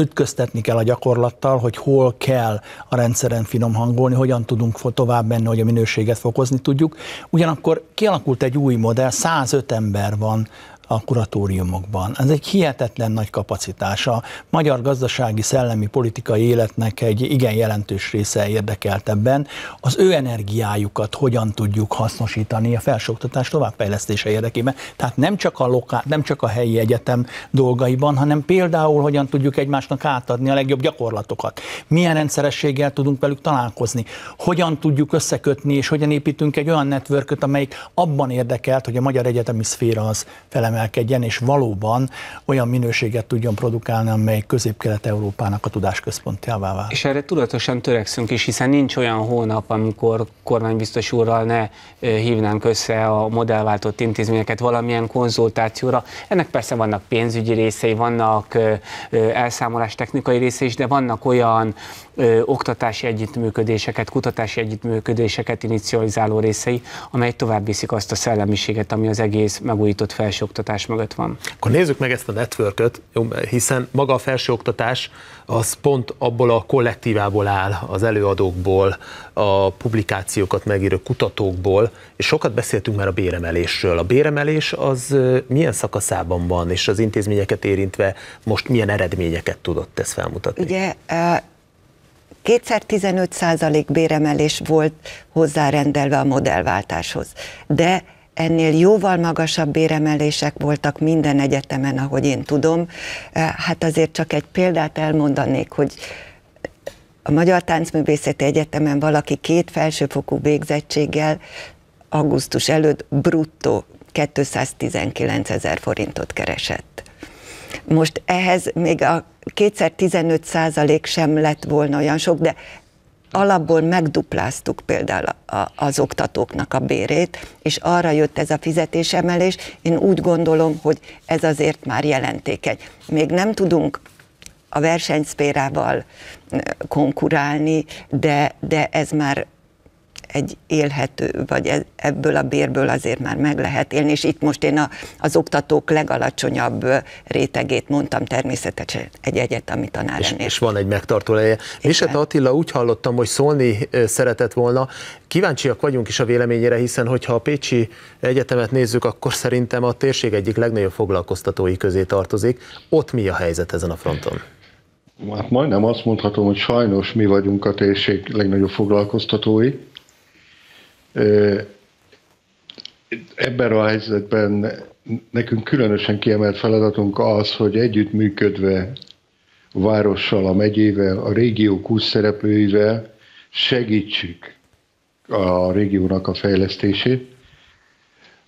ütköztetni kell a gyakorlattal, hogy hol kell a rendszeren finom hangolni, hogyan tudunk tovább menni, hogy a minőséget fokozni tudjuk. Ugyanakkor kialakult egy új modell, százöt ember van a kuratóriumokban. Ez egy hihetetlen nagy kapacitás. A magyar gazdasági, szellemi, politikai életnek egy igen jelentős része érdekelt ebben. Az ő energiájukat hogyan tudjuk hasznosítani a felsőoktatás továbbfejlesztése érdekében. Tehát nem csak a lokál, nem csak a helyi egyetem dolgaiban, hanem például hogyan tudjuk egymásnak átadni a legjobb gyakorlatokat. Milyen rendszerességgel tudunk velük találkozni. Hogyan tudjuk összekötni, és hogyan építünk egy olyan networköt, amelyik abban érdekelt, hogy a magyar egyetemi szféra az felemel emelkedjen, és valóban olyan minőséget tudjon produkálni, amely Közép-Kelet-Európának a tudásközpontjává válik. És erre tudatosan törekszünk is, hiszen nincs olyan hónap, amikor kormánybiztos úrral ne hívnánk össze a modellváltott intézményeket valamilyen konzultációra. Ennek persze vannak pénzügyi részei, vannak elszámolás technikai részei is, de vannak olyan ö, oktatási együttműködéseket, kutatási együttműködéseket inicializáló részei, amely tovább viszik azt a szellemiséget, ami az egész megújított felsőoktatás mögött van. Akkor nézzük meg ezt a networköt, hiszen maga a felsőoktatás az pont abból a kollektívából áll, az előadókból, a publikációkat megírő kutatókból, és sokat beszéltünk már a béremelésről. A béremelés az milyen szakaszában van, és az intézményeket érintve most milyen eredményeket tudott ez felmutatni? Ugye kétszer tizenöt százalék béremelés volt hozzárendelve a modellváltáshoz, de ennél jóval magasabb béremelések voltak minden egyetemen, ahogy én tudom. Hát azért csak egy példát elmondanék, hogy a Magyar Táncművészeti Egyetemen valaki két felsőfokú végzettséggel augusztus előtt bruttó kétszáztizenkilencezer forintot keresett. Most ehhez még a kétszer tizenöt százalék sem lett volna olyan sok, de alapból megdupláztuk például az oktatóknak a bérét, és arra jött ez a fizetésemelés. Én úgy gondolom, hogy ez azért már jelentékeny. Még nem tudunk a versenyszférával konkurálni, de, de ez már egy élhető, vagy ebből a bérből azért már meg lehet élni, és itt most én a, az oktatók legalacsonyabb rétegét mondtam, természetesen egy egyetemi tanárnál. És, és van egy megtartó eleje. Miseta Attila, úgy hallottam, hogy szólni szeretett volna. Kíváncsiak vagyunk is a véleményére, hiszen hogyha a Pécsi Egyetemet nézzük, akkor szerintem a térség egyik legnagyobb foglalkoztatói közé tartozik. Ott mi a helyzet ezen a fronton? Hát majdnem azt mondhatom, hogy sajnos mi vagyunk a térség legnagyobb foglalkoztatói. Ebben a helyzetben nekünk különösen kiemelt feladatunk az, hogy együttműködve a várossal, a megyével, a régió kulcsszereplőivel segítsük a régiónak a fejlesztését.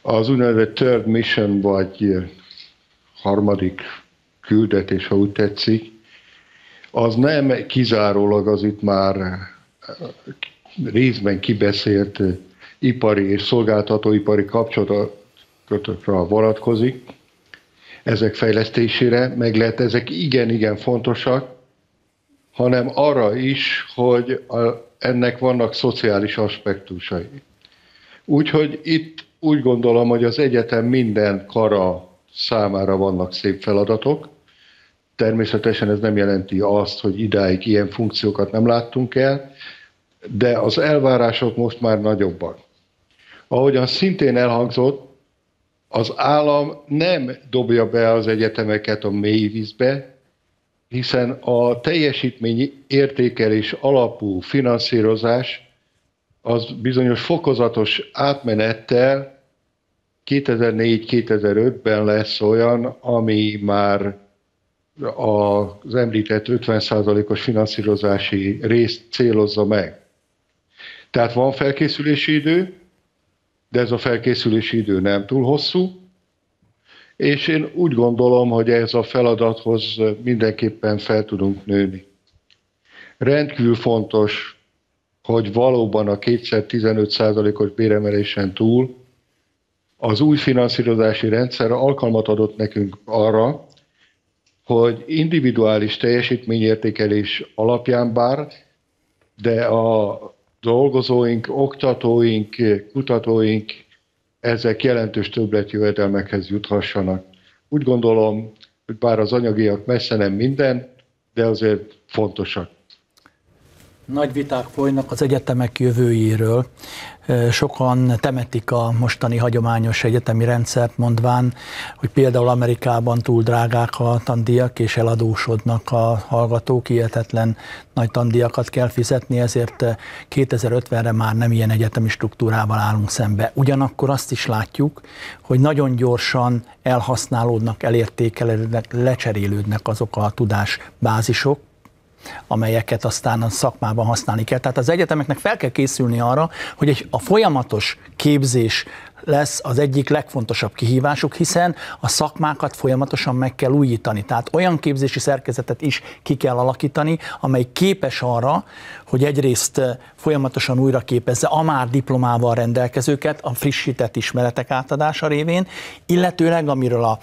Az úgynevezett third mission, vagy harmadik küldetés, ha úgy tetszik, az nem kizárólag az itt már részben kibeszélt ipari és szolgáltatóipari kapcsolatokra vonatkozik, ezek fejlesztésére, meg lehet ezek igen-igen fontosak, hanem arra is, hogy a, ennek vannak szociális aspektusai. Úgyhogy itt úgy gondolom, hogy az egyetem minden kara számára vannak szép feladatok. Természetesen ez nem jelenti azt, hogy idáig ilyen funkciókat nem láttunk el, de az elvárások most már nagyobbak. Ahogyan szintén elhangzott, az állam nem dobja be az egyetemeket a mély vízbe, hiszen a teljesítmény értékelés alapú finanszírozás az bizonyos fokozatos átmenettel kétezer-négy kétezer-ötben lesz olyan, ami már az említett ötven százalékos finanszírozási részt célozza meg. Tehát van felkészülési idő, de ez a felkészülési idő nem túl hosszú, és én úgy gondolom, hogy ez a feladathoz mindenképpen fel tudunk nőni. Rendkívül fontos, hogy valóban a kétszáztizenöt százalékos béremelésen túl az új finanszírozási rendszer alkalmat adott nekünk arra, hogy individuális teljesítményértékelés alapján bár, de a dolgozóink, oktatóink, kutatóink ezek jelentős többletjövedelmekhez juthassanak. Úgy gondolom, hogy bár az anyagiak messze nem minden, de azért fontosak. Nagy viták folynak az egyetemek jövőjéről. Sokan temetik a mostani hagyományos egyetemi rendszert, mondván, hogy például Amerikában túl drágák a tandíjak, és eladósodnak a hallgatók, hihetetlen nagy tandíjakat kell fizetni, ezért kétezer-ötvenre már nem ilyen egyetemi struktúrával állunk szembe. Ugyanakkor azt is látjuk, hogy nagyon gyorsan elhasználódnak, elértékelődnek, lecserélődnek azok a tudásbázisok, amelyeket aztán a szakmában használni kell. Tehát az egyetemeknek fel kell készülni arra, hogy a folyamatos képzés lesz az egyik legfontosabb kihívásuk, hiszen a szakmákat folyamatosan meg kell újítani. Tehát olyan képzési szerkezetet is ki kell alakítani, amely képes arra, hogy egyrészt folyamatosan újra képezze a már diplomával rendelkezőket, a frissített ismeretek átadása révén, illetőleg, amiről a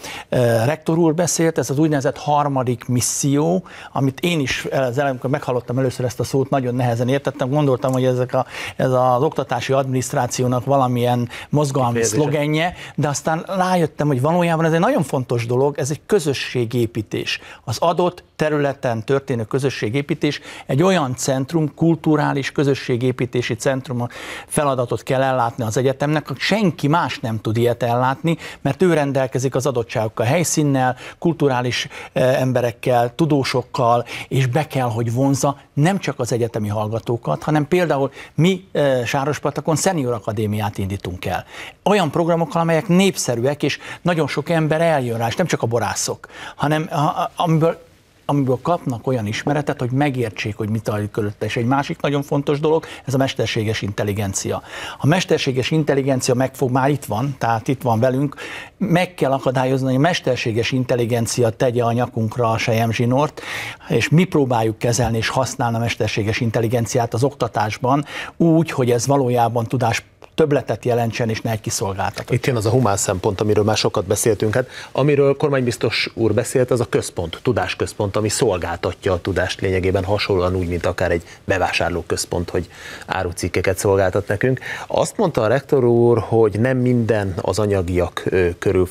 rektor úr beszélt, ez az úgynevezett harmadik misszió, amit én is az elején, amikor meghallottam először ezt a szót, nagyon nehezen értettem, gondoltam, hogy ezek a, ez az oktatási adminisztrációnak valamilyen mozgalmi szlogenje, de aztán rájöttem, hogy valójában ez egy nagyon fontos dolog, ez egy közösségépítés. Az adott területen történő közösségépítés, egy olyan centrum, kulturális közösségépítési centrum feladatot kell ellátni az egyetemnek, hogy senki más nem tud ilyet ellátni, mert ő rendelkezik az adottságokkal, helyszínnel, kulturális emberekkel, tudósokkal, és be kell, hogy vonzza nem csak az egyetemi hallgatókat, hanem például mi Sárospatakon Senior Akadémiát indítunk el. Olyan programokkal, amelyek népszerűek, és nagyon sok ember eljön rá, és nem csak a borászok, hanem amiből amiből kapnak olyan ismeretet, hogy megértsék, hogy mit találjuk körülötte. És egy másik nagyon fontos dolog, ez a mesterséges intelligencia. A mesterséges intelligencia megfog, már itt van, tehát itt van velünk, meg kell akadályozni, hogy a mesterséges intelligencia tegye a nyakunkra a selyemzsinort, és mi próbáljuk kezelni és használni a mesterséges intelligenciát az oktatásban úgy, hogy ez valójában tudás többletet jelentsen, és ne egy kiszolgáltatott. Itt jön az a humán szempont, amiről már sokat beszéltünk. Hát, amiről kormánybiztos úr beszélt, az a központ, tudásközpont, ami szolgáltatja a tudást lényegében hasonlóan úgy, mint akár egy bevásárlóközpont, hogy árucikkeket szolgáltat nekünk. Azt mondta a rektor úr, hogy nem minden az anyagiak körül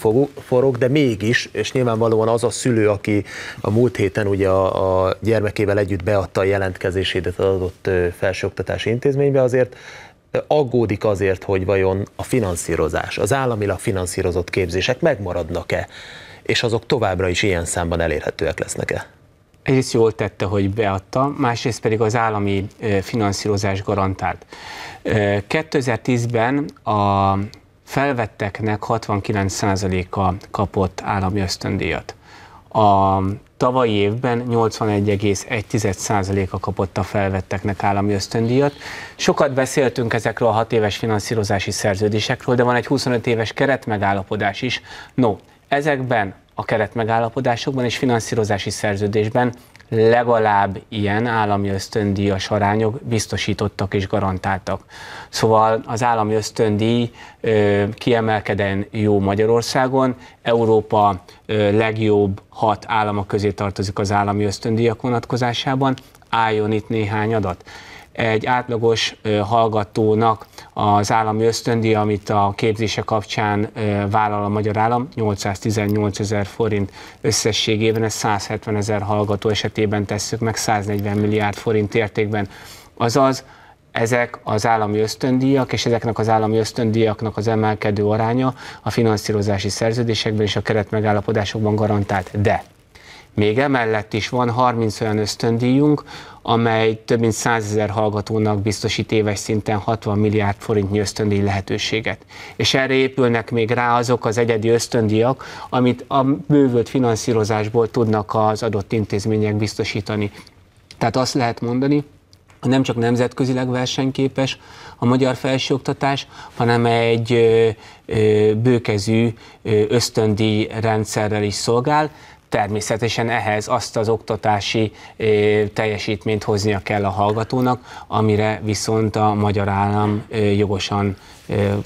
forog, de mégis, és nyilvánvalóan az a szülő, aki a múlt héten ugye a, a gyermekével együtt beadta a jelentkezését az adott felsőoktatási intézménybe, azért aggódik azért, hogy vajon a finanszírozás, az államilag finanszírozott képzések megmaradnak-e, és azok továbbra is ilyen számban elérhetőek lesznek-e? Egyrészt jól tette, hogy beadta, másrészt pedig az állami finanszírozás garantált. kétezer-tízben a felvetteknek hatvankilenc százaléka kapott állami ösztöndíjat. A tavalyi évben nyolcvanegy egész egy százaléka kapott a felvetteknek állami ösztöndíjat. Sokat beszéltünk ezekről a hat éves finanszírozási szerződésekről, de van egy huszonöt éves keretmegállapodás is. No, ezekben a keretmegállapodásokban és finanszírozási szerződésben legalább ilyen állami ösztöndíjas arányok biztosítottak és garantáltak. Szóval az állami ösztöndíj kiemelkedően jó Magyarországon, Európa legjobb hat állama közé tartozik az állami ösztöndíjak vonatkozásában, álljon itt néhány adat. Egy átlagos hallgatónak az állami ösztöndíj, amit a képzése kapcsán vállal a magyar állam, nyolcszáztizennyolcezer forint összességében, ez százhetvenezer hallgató esetében tesszük meg száznegyven milliárd forint értékben. Azaz, ezek az állami ösztöndíjak, és ezeknek az állami ösztöndíjaknak az emelkedő aránya a finanszírozási szerződésekben és a keretmegállapodásokban garantált. De még emellett is van harminc olyan ösztöndíjunk, amely több mint százezer hallgatónak biztosít éves szinten hatvan milliárd forintnyi ösztöndíj lehetőséget. És erre épülnek még rá azok az egyedi ösztöndíjak, amit a bővült finanszírozásból tudnak az adott intézmények biztosítani. Tehát azt lehet mondani, hogy nem csak nemzetközileg versenyképes a magyar felsőoktatás, hanem egy bőkezű ösztöndíj rendszerrel is szolgál. Természetesen ehhez azt az oktatási teljesítményt hoznia kell a hallgatónak, amire viszont a magyar állam jogosan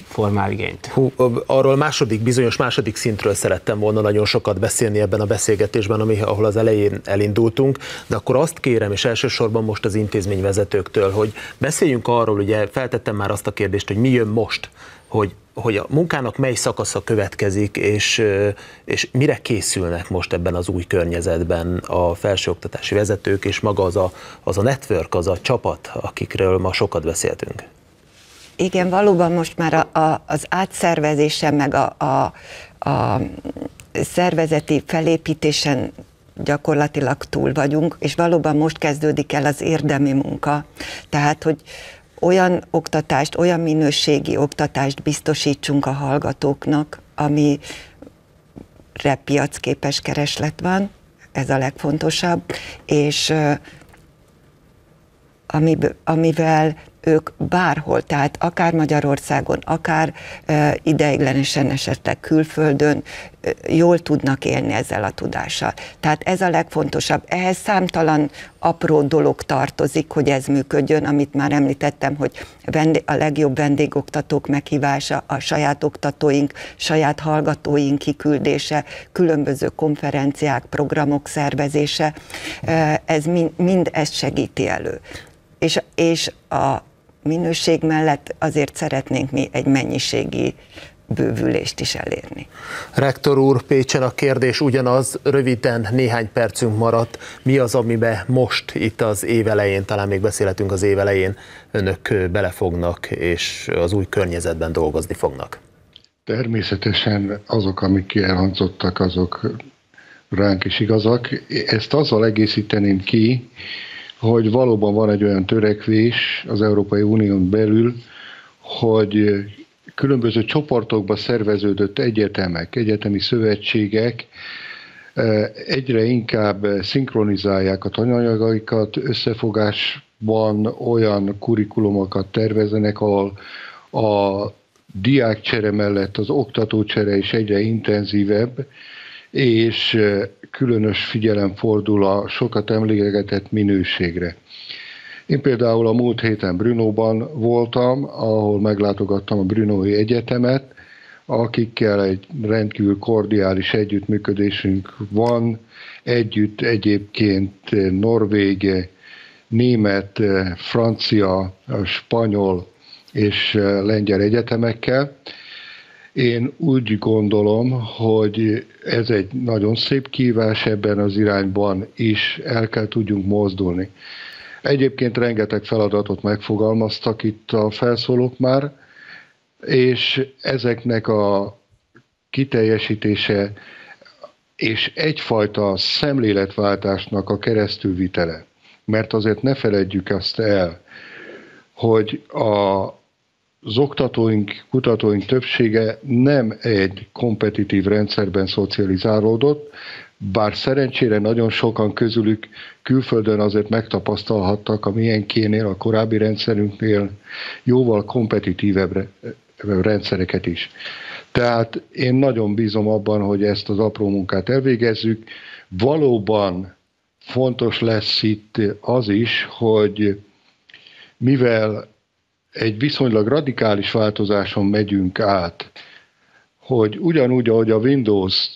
formál igényt. Hú, arról második, bizonyos második szintről szerettem volna nagyon sokat beszélni ebben a beszélgetésben, ami, ahol az elején elindultunk, de akkor azt kérem, és elsősorban most az intézményvezetőktől, hogy beszéljünk arról, ugye feltettem már azt a kérdést, hogy mi jön most, hogy hogy a munkának mely szakasza következik, és, és mire készülnek most ebben az új környezetben a felsőoktatási vezetők, és maga az a, az a network, az a csapat, akikről ma sokat beszéltünk. Igen, valóban most már a, a, az átszervezésen, meg a, a, a szervezeti felépítésen gyakorlatilag túl vagyunk, és valóban most kezdődik el az érdemi munka. Tehát, hogy olyan oktatást, olyan minőségi oktatást biztosítsunk a hallgatóknak, amire piacképes kereslet van, ez a legfontosabb, és amivel ők bárhol, tehát akár Magyarországon, akár e, ideiglenesen esetleg külföldön e, jól tudnak élni ezzel a tudással. Tehát ez a legfontosabb. Ehhez számtalan apró dolog tartozik, hogy ez működjön, amit már említettem, hogy a legjobb vendégoktatók meghívása, a saját oktatóink, saját hallgatóink kiküldése, különböző konferenciák, programok szervezése, e, ez mind, mind ezt segíti elő. És, és a minőség mellett azért szeretnénk mi egy mennyiségi bővülést is elérni. Rektor úr, Pécsen a kérdés ugyanaz, röviden néhány percünk maradt. Mi az, amiben most itt az év elején, talán még beszélhetünk az év elején, önök belefognak és az új környezetben dolgozni fognak? Természetesen azok, amik elhangzottak, azok ránk is igazak. Ezt azzal egészíteném ki, hogy valóban van egy olyan törekvés az Európai Unión belül, hogy különböző csoportokba szerveződött egyetemek, egyetemi szövetségek egyre inkább szinkronizálják a tananyagaikat, összefogásban olyan kurikulumokat terveznek, ahol a diákcsere mellett az oktatócsere is egyre intenzívebb, és különös figyelem fordul a sokat emlegetett minőségre. Én például a múlt héten Brnóban voltam, ahol meglátogattam a Brnói Egyetemet, akikkel egy rendkívül kordiális együttműködésünk van. Együtt egyébként norvég, német, francia, spanyol és lengyel egyetemekkel. Én úgy gondolom, hogy ez egy nagyon szép kívás, ebben az irányban is el kell tudjunk mozdulni. Egyébként rengeteg feladatot megfogalmaztak itt a felszólók már, és ezeknek a kiteljesítése és egyfajta szemléletváltásnak a keresztülvitele. Mert azért ne feledjük azt el, hogy a az oktatóink, kutatóink többsége nem egy kompetitív rendszerben szocializálódott, bár szerencsére nagyon sokan közülük külföldön azért megtapasztalhattak a miénkénél, a korábbi rendszerünknél jóval kompetitívebb rendszereket is. Tehát én nagyon bízom abban, hogy ezt az apró munkát elvégezzük. Valóban fontos lesz itt az is, hogy mivel egy viszonylag radikális változáson megyünk át, hogy ugyanúgy, ahogy a Windows,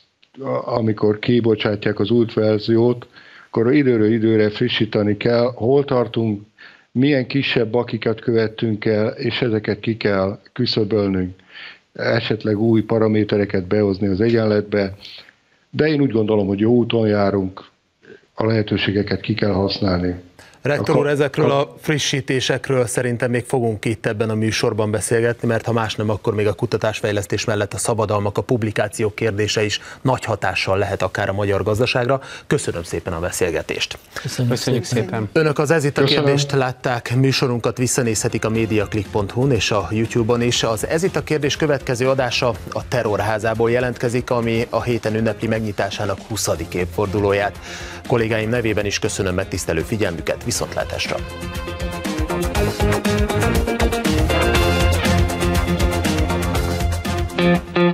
amikor kibocsátják az új verziót, akkor időről időre frissíteni kell, hol tartunk, milyen kisebb bakikat követtünk el, és ezeket ki kell küszöbölnünk, esetleg új paramétereket behozni az egyenletbe, de én úgy gondolom, hogy jó úton járunk, a lehetőségeket ki kell használni. Rektor úr, ezekről a frissítésekről szerintem még fogunk itt ebben a műsorban beszélgetni, mert ha más nem, akkor még a kutatásfejlesztés mellett a szabadalmak, a publikációk kérdése is nagy hatással lehet akár a magyar gazdaságra. Köszönöm szépen a beszélgetést. Köszönjük, Köszönjük szépen. Önök az Ez itt a kérdést látták, műsorunkat visszanézhetik a médiaklik pont hu-n és a YouTube-on is. Az Ez itt a kérdés következő adása a Terrorházából jelentkezik, ami a héten ünnepli megnyitásának huszadik évfordulóját. Kollégáim nevében is köszönöm megtisztelő figyelmüket. Viszontlátásra!